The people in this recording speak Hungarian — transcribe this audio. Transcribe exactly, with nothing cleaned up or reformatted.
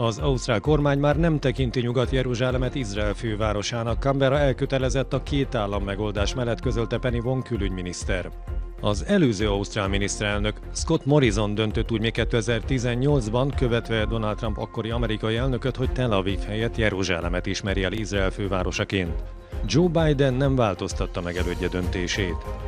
Az ausztrál kormány már nem tekinti Nyugat-Jeruzsálemet Izrael fővárosának. Canberra elkötelezett a két állam megoldás mellett, közölte Penny von külügyminiszter. Az előző ausztrál miniszterelnök, Scott Morrison döntött úgy még kétezer-tizennyolcban, követve Donald Trump akkori amerikai elnököt, hogy Tel Aviv helyett Jeruzsálemet ismeri el Izrael fővárosaként. Joe Biden nem változtatta meg elődje döntését.